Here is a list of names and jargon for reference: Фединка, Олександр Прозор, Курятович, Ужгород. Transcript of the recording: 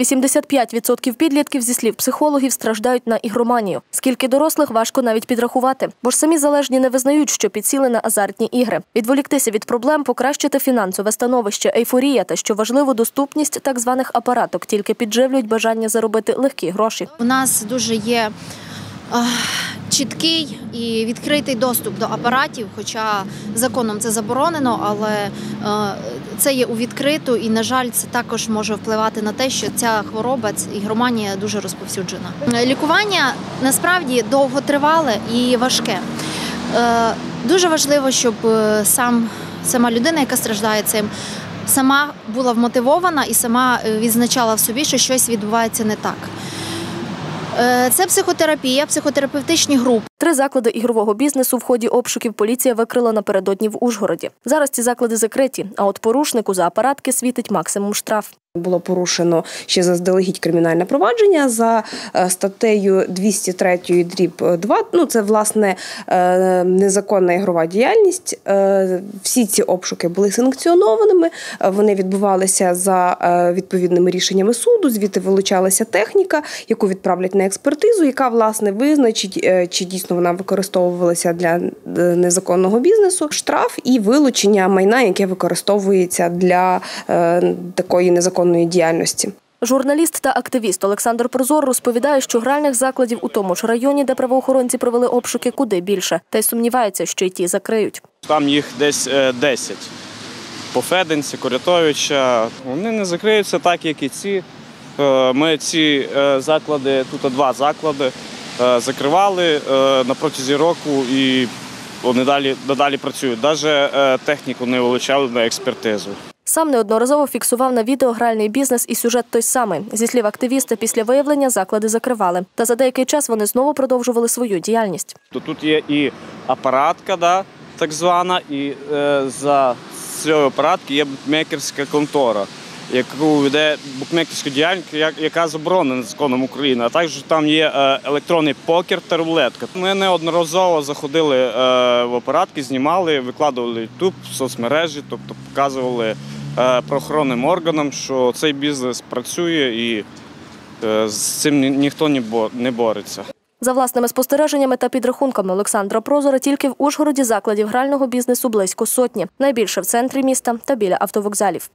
85% підлітків, зі слів психологів, страждають на ігроманію. Скільки дорослих, важко навіть підрахувати. Бо ж самі залежні не визнають, що підсіли на азартні ігри. Відволіктися від проблем, покращити фінансове становище, ейфорія та, що важливо, доступність так званих апараток тільки підживлюють бажання заробити легкі гроші. У нас дуже є чіткий і відкритий доступ до апаратів, хоча законом це заборонено, але це є у відкриту і, на жаль, це також може впливати на те, що ця хвороба, ігроманія, дуже розповсюджена. Лікування насправді довготривале і важке. Дуже важливо, щоб сама людина, яка страждає цим, сама була вмотивована і сама відзначала в собі, що щось відбувається не так. Це психотерапія, психотерапевтичні групи. 3 заклади ігрового бізнесу в ході обшуків поліція викрила напередодні в Ужгороді. Зараз ці заклади закриті, а от порушнику за апаратки світить максимум штраф. Було порушено ще заздалегідь кримінальне провадження за статтею 203-2. Це, власне, незаконна ігрова діяльність. Всі ці обшуки були санкціонованими, вони відбувалися за відповідними рішеннями суду, звідти вилучалася техніка, яку відправлять на експертизу, яка, власне, визначить, чи дійсно вона використовувалася для незаконного бізнесу. Штраф і вилучення майна, яке використовується для такої незаконної діяльності. Журналіст та активіст Олександр Прозор розповідає, що гральних закладів у тому ж районі, де правоохоронці провели обшуки, куди більше. Та й сумнівається, що й ті закриють. Там їх десь 10. По Фединці, Курятовича. Вони не закриються так, як і ці. Ми ці заклади, тут 2 заклади, закривали на протязі року і вони далі працюють. Навіть техніку не вилучали на експертизу. Сам неодноразово фіксував на відео гральний бізнес і сюжет той самий. Зі слів активіста, після виявлення заклади закривали. Та за деякий час вони знову продовжували свою діяльність. Тут є і апаратка, так звана, і за цією апараткою є букмекерська контора, яку веде букмекерську діяльність, яка заборонена законом України. А також там є електронний покер та рулетка. Ми неодноразово заходили в апаратки, знімали, викладували YouTube, соцмережі, тобто показували правоохоронним органам, що цей бізнес працює і з цим ніхто не бореться. За власними спостереженнями та підрахунками Олександра Прозора, тільки в Ужгороді закладів грального бізнесу близько 100. Найбільше в центрі міста та біля автовокзалів.